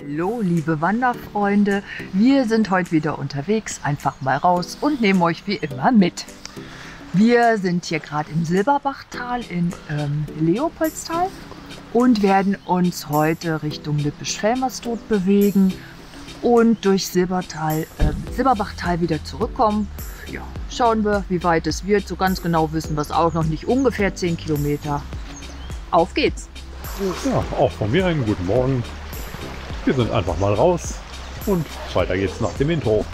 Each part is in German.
Hallo liebe Wanderfreunde, wir sind heute wieder unterwegs, einfach mal raus und nehmen euch wie immer mit. Wir sind hier gerade im Silberbachtal in Leopoldstal und werden uns heute Richtung Lippisch Velmerstot bewegen und durch Silberbachtal wieder zurückkommen. Ja, schauen wir, wie weit es wird. So ganz genau wissen wir es auch noch nicht. Ungefähr 10 Kilometer. Auf geht's! Ja, auch von mir einen guten Morgen. Wir sind einfach mal raus und weiter geht's nach dem Intro.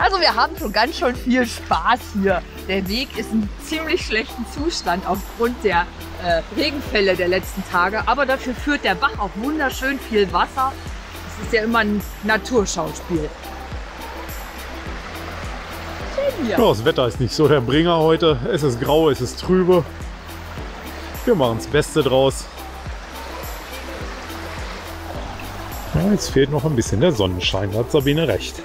Also wir haben schon ganz schön viel Spaß hier. Der Weg ist in ziemlich schlechtem Zustand aufgrund der Regenfälle der letzten Tage. Aber dafür führt der Bach auch wunderschön viel Wasser. Das ist ja immer ein Naturschauspiel. Schön hier. Ja, das Wetter ist nicht so der Bringer heute. Es ist grau, es ist trübe. Wir machen das Beste draus. Ja, jetzt fehlt noch ein bisschen der Sonnenschein, da hat Sabine recht.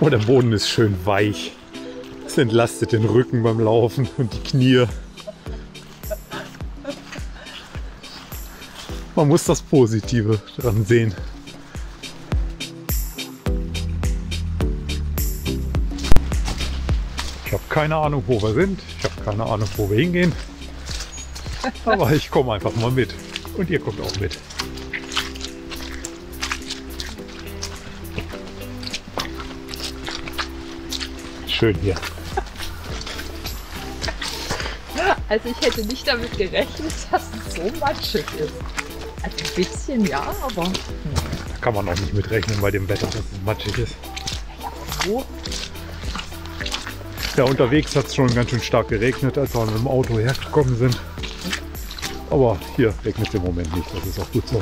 Oh, der Boden ist schön weich. Es entlastet den Rücken beim Laufen und die Knie. Man muss das Positive dran sehen. Ich habe keine Ahnung, wo wir sind. Ich habe keine Ahnung, wo wir hingehen. Aber ich komme einfach mal mit. Und ihr kommt auch mit. Schön hier. Also ich hätte nicht damit gerechnet, dass es so matschig ist. Also ein bisschen ja, aber... Da kann man auch nicht mitrechnen bei dem Wetter, dass es matschig ist. Ja, so. Ja, unterwegs hat es schon ganz schön stark geregnet, als wir mit dem Auto hergekommen sind. Aber hier regnet es im Moment nicht, das ist auch gut so.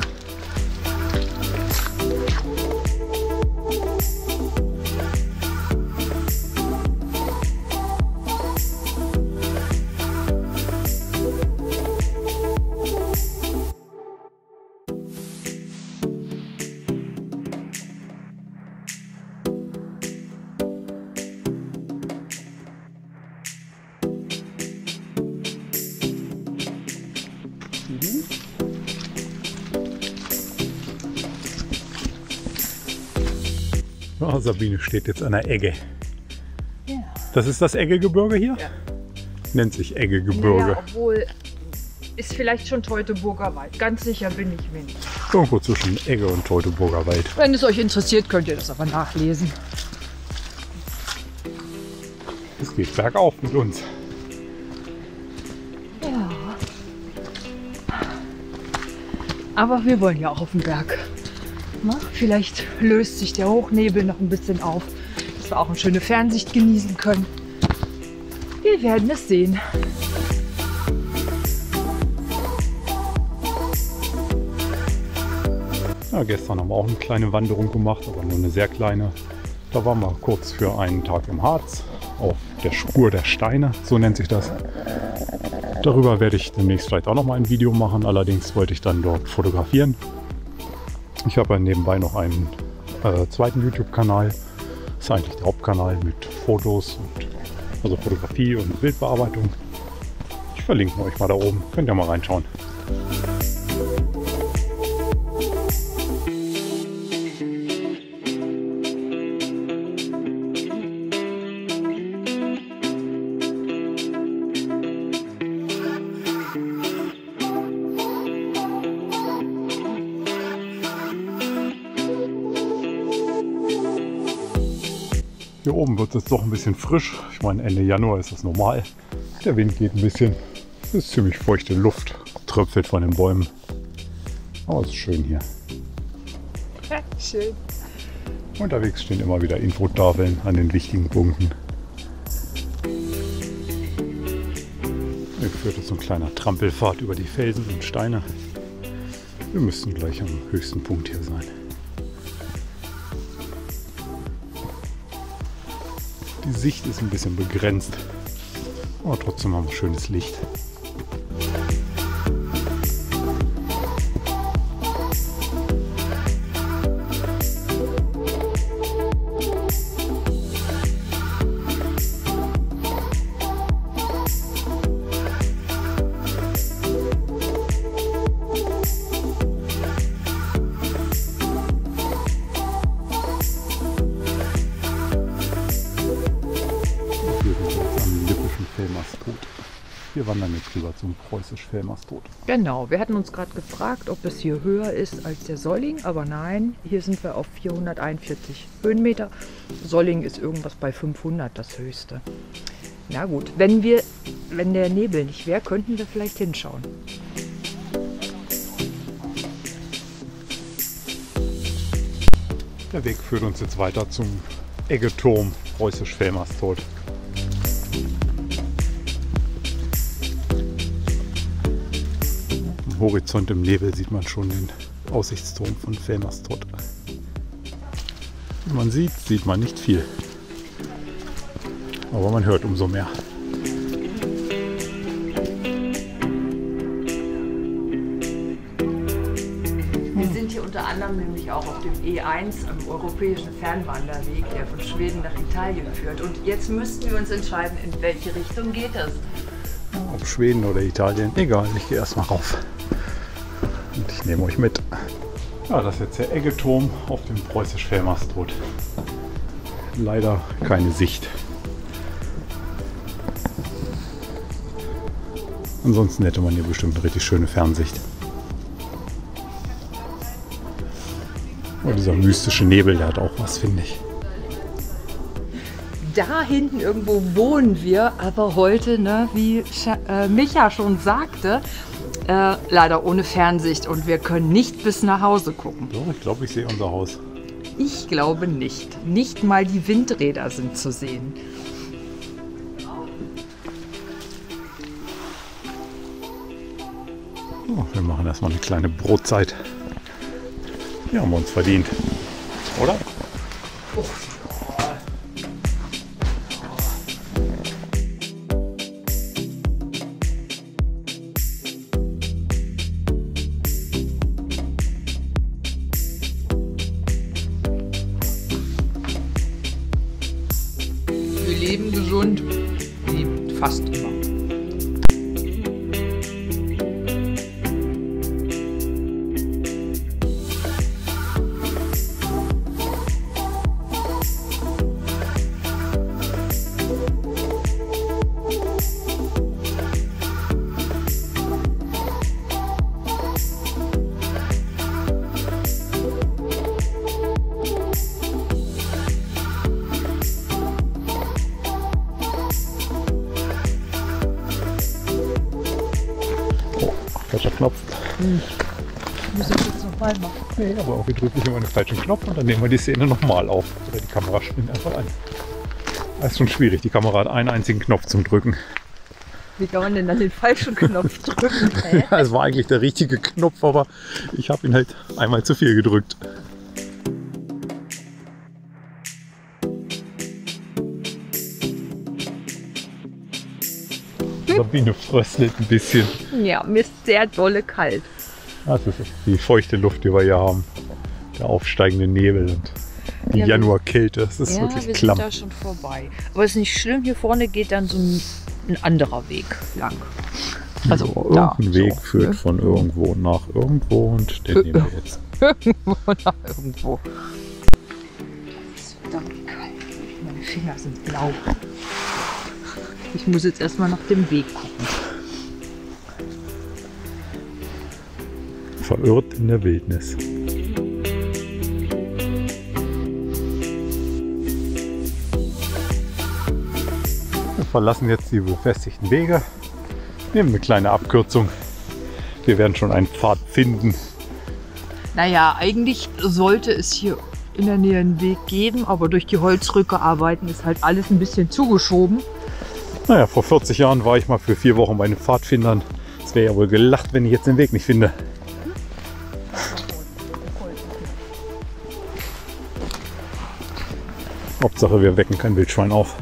Oh, Sabine steht jetzt an der Egge. Ja. Das ist das Eggegebirge hier? Ja. Nennt sich Eggegebirge. Ja, obwohl, ist vielleicht schon Teutoburger Wald. Ganz sicher bin ich mir nicht. Irgendwo zwischen Egge und Teutoburger Wald. Wenn es euch interessiert, könnt ihr das aber nachlesen. Es geht bergauf mit uns. Ja. Aber wir wollen ja auch auf den Berg. Vielleicht löst sich der Hochnebel noch ein bisschen auf, dass wir auch eine schöne Fernsicht genießen können. Wir werden es sehen. Ja, gestern haben wir auch eine kleine Wanderung gemacht, aber nur eine sehr kleine. Da waren wir kurz für einen Tag im Harz, auf der Spur der Steine, so nennt sich das. Darüber werde ich demnächst vielleicht auch noch mal ein Video machen, allerdings wollte ich dann dort fotografieren. Ich habe nebenbei noch einen zweiten YouTube-Kanal. Das ist eigentlich der Hauptkanal mit Fotos, also Fotografie und Bildbearbeitung. Ich verlinke euch mal da oben, könnt ihr mal reinschauen. Hier oben wird es jetzt doch ein bisschen frisch. Ich meine, Ende Januar ist das normal. Der Wind geht ein bisschen. Es ist ziemlich feuchte Luft, tröpfelt von den Bäumen. Aber es ist schön hier. Schön. Unterwegs stehen immer wieder Infotafeln an den wichtigen Punkten. Hier führt jetzt so ein kleiner Trampelpfad über die Felsen und Steine. Wir müssen gleich am höchsten Punkt hier sein. Die Sicht ist ein bisschen begrenzt, aber trotzdem haben wir schönes Licht. Wir wandern jetzt rüber zum Preußisch Velmerstot. Genau, wir hatten uns gerade gefragt, ob es hier höher ist als der Solling, aber nein, hier sind wir auf 441 Höhenmeter. Solling ist irgendwas bei 500 das höchste. Na gut, wenn der Nebel nicht wäre, könnten wir vielleicht hinschauen. Der Weg führt uns jetzt weiter zum Eggeturm, Preußisch Velmerstot. Horizont im Nebel sieht man schon den Aussichtsturm von Velmerstot. Wenn man sieht, sieht man nicht viel. Aber man hört umso mehr. Wir sind hier unter anderem nämlich auch auf dem E1 am europäischen Fernwanderweg, der von Schweden nach Italien führt. Und jetzt müssten wir uns entscheiden, in welche Richtung geht es. Ob Schweden oder Italien, egal, ich gehe erstmal rauf. Und ich nehme euch mit. Ja, das ist jetzt der Eggeturm auf dem Preußisch Velmerstot. Leider keine Sicht. Ansonsten hätte man hier bestimmt eine richtig schöne Fernsicht. Und dieser mystische Nebel, der hat auch was, finde ich. Da hinten irgendwo wohnen wir, aber heute, ne, wie Micha schon sagte, leider ohne Fernsicht und wir können nicht bis nach Hause gucken. So, ich glaube, ich sehe unser Haus. Ich glaube nicht. Nicht mal die Windräder sind zu sehen. Oh, wir machen erstmal eine kleine Brotzeit. Die haben wir uns verdient, oder? Oh. Nee, aber auch hier drücke ich immer den falschen Knopf und dann nehmen wir die Szene nochmal auf. Oder die Kamera springt einfach ein. Das ist schon schwierig, die Kamera hat einen einzigen Knopf zum Drücken. Wie kann man denn dann den falschen Knopf drücken? Ja, es war eigentlich der richtige Knopf, aber ich habe ihn halt einmal zu viel gedrückt. Sabine fröstelt ein bisschen. Ja, mir ist sehr dolle kalt. Das ist die feuchte Luft, die wir hier haben, der aufsteigende Nebel und die Januarkälte, das ist wirklich klamm. Ja, wir sind da schon vorbei. Aber es ist nicht schlimm, hier vorne geht dann so ein anderer Weg lang. Also ja, irgendein Weg führt von irgendwo nach irgendwo und den nehmen wir jetzt. Irgendwo nach irgendwo. Es ist verdammt kalt, meine Finger sind blau. Ich muss jetzt erstmal nach dem Weg gucken. Verirrt in der Wildnis. Wir verlassen jetzt die befestigten Wege, nehmen eine kleine Abkürzung. Wir werden schon einen Pfad finden. Naja, eigentlich sollte es hier in der Nähe einen Weg geben, aber durch die Holzrücke arbeiten ist halt alles ein bisschen zugeschoben. Naja, vor 40 Jahren war ich mal für 4 Wochen bei den Pfadfindern. Es wäre ja wohl gelacht, wenn ich jetzt den Weg nicht finde. Hauptsache, wir wecken kein Wildschwein auf.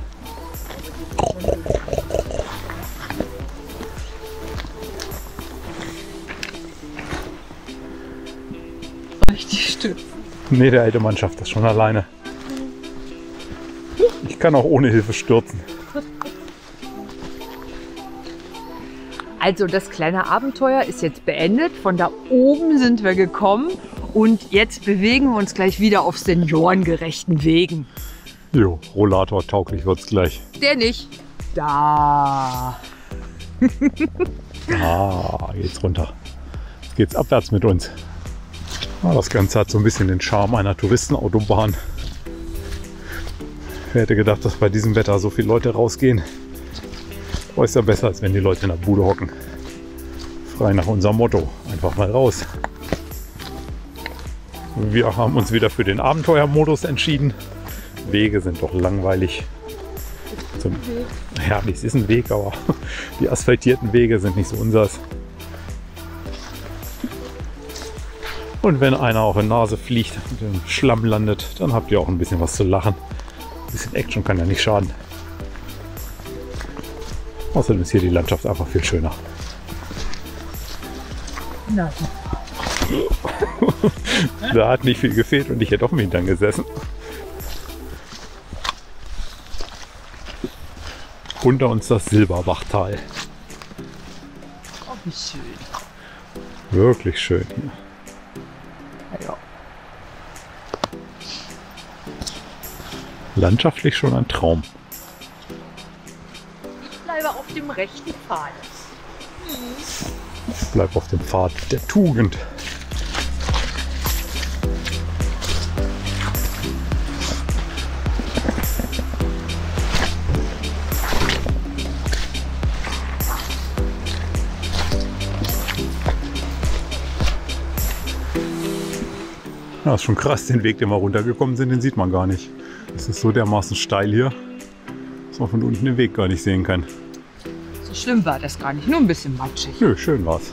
Richtig stützen. Nee, der alte Mann schafft das schon alleine. Ich kann auch ohne Hilfe stürzen. Also das kleine Abenteuer ist jetzt beendet. Von da oben sind wir gekommen und jetzt bewegen wir uns gleich wieder auf seniorengerechten Wegen. Jo, Rollator tauglich wird's gleich. Der nicht. Da. Ah, geht's runter. Jetzt geht's abwärts mit uns. Das Ganze hat so ein bisschen den Charme einer Touristenautobahn. Wer hätte gedacht, dass bei diesem Wetter so viele Leute rausgehen? Ist ja besser, als wenn die Leute in der Bude hocken. Frei nach unserem Motto. Einfach mal raus. Wir haben uns wieder für den Abenteuermodus entschieden. Wege sind doch langweilig. Ja, das ist ein Weg, aber die asphaltierten Wege sind nicht so unseres. Und wenn einer auf die Nase fliegt und im Schlamm landet, dann habt ihr auch ein bisschen was zu lachen. Ein bisschen Action kann ja nicht schaden. Außerdem ist hier die Landschaft einfach viel schöner. Nein. Da hat nicht viel gefehlt und ich hätte auf dem Hintern gesessen. Unter uns das Silberbachtal. Oh, wie schön. Wirklich schön hier. Ja. Landschaftlich schon ein Traum. Ich bleibe auf dem rechten Pfad. Ich bleibe auf dem Pfad der Tugend. Ja, ist schon krass, den Weg, den wir runtergekommen sind, den sieht man gar nicht. Es ist so dermaßen steil hier, dass man von unten den Weg gar nicht sehen kann. So schlimm war das gar nicht, nur ein bisschen matschig. Nö, schön war's.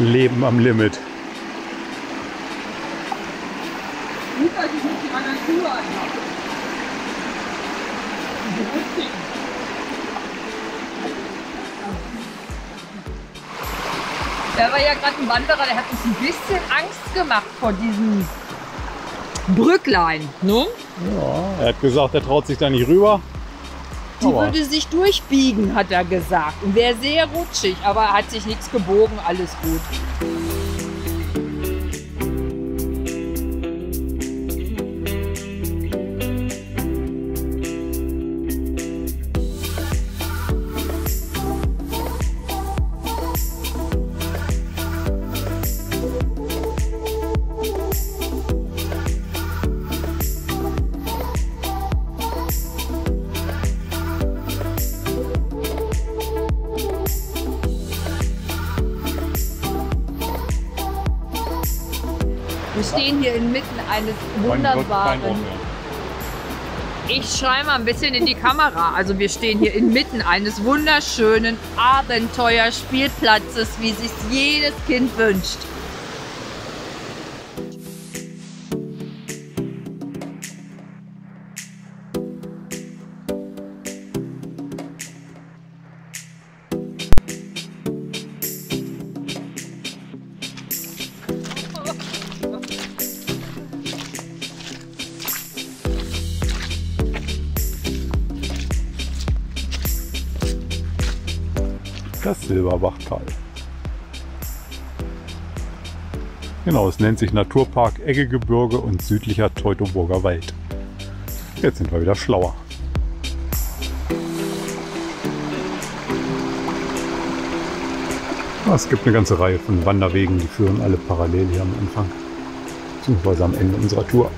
Leben am Limit. Da war ja gerade ein Wanderer, der hat uns ein bisschen Angst gemacht vor diesem Brücklein. Ne? Ja, er hat gesagt, er traut sich da nicht rüber. Die würde sich durchbiegen, hat er gesagt. Und wäre sehr rutschig, aber er hat sich nichts gebogen, alles gut. Wir stehen hier inmitten eines wunderbaren... Ich schreie mal ein bisschen in die Kamera. Also wir stehen hier inmitten eines wunderschönen Abenteuerspielplatzes, wie sich jedes Kind wünscht. das Silberbachtal. Genau, es nennt sich Naturpark Eggegebirge und südlicher Teutoburger Wald. Jetzt sind wir wieder schlauer. Es gibt eine ganze Reihe von Wanderwegen, die führen alle parallel hier am Anfang, beziehungsweise am Ende unserer Tour.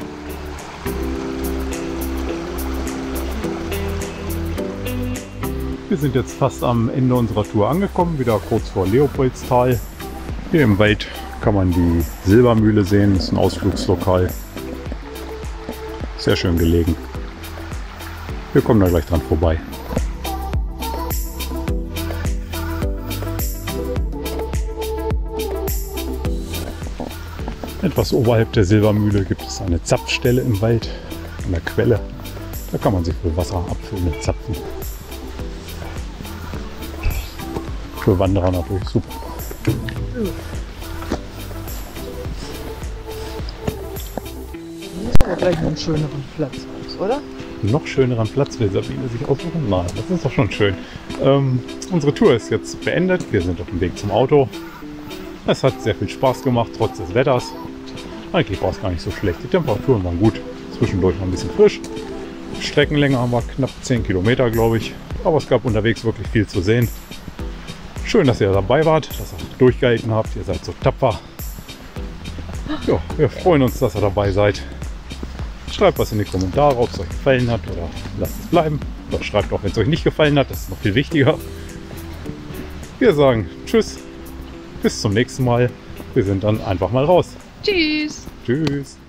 Wir sind jetzt fast am Ende unserer Tour angekommen, wieder kurz vor Leopoldstal. Hier im Wald kann man die Silbermühle sehen, das ist ein Ausflugslokal. Sehr schön gelegen. Wir kommen da gleich dran vorbei. Etwas oberhalb der Silbermühle gibt es eine Zapfstelle im Wald, an der Quelle. Da kann man sich für Wasserabfüllung zapfen. Für Wanderer natürlich super. Hier ist doch gleich noch einen schöneren Platz aus, oder? Noch schöneren Platz will Sabine sich aussuchen? Nein, das ist doch schon schön. Unsere Tour ist jetzt beendet. Wir sind auf dem Weg zum Auto. Es hat sehr viel Spaß gemacht, trotz des Wetters. Eigentlich war es gar nicht so schlecht. Die Temperaturen waren gut. Zwischendurch noch ein bisschen frisch. Streckenlänge haben wir knapp 10 Kilometer, glaube ich. Aber es gab unterwegs wirklich viel zu sehen. Schön, dass ihr dabei wart, dass ihr durchgehalten habt. Ihr seid so tapfer. Ja, wir freuen uns, dass ihr dabei seid. Schreibt was in die Kommentare, ob es euch gefallen hat oder lasst es bleiben. Oder schreibt auch, wenn es euch nicht gefallen hat. Das ist noch viel wichtiger. Wir sagen tschüss, bis zum nächsten Mal. Wir sind dann einfach mal raus. Tschüss. Tschüss.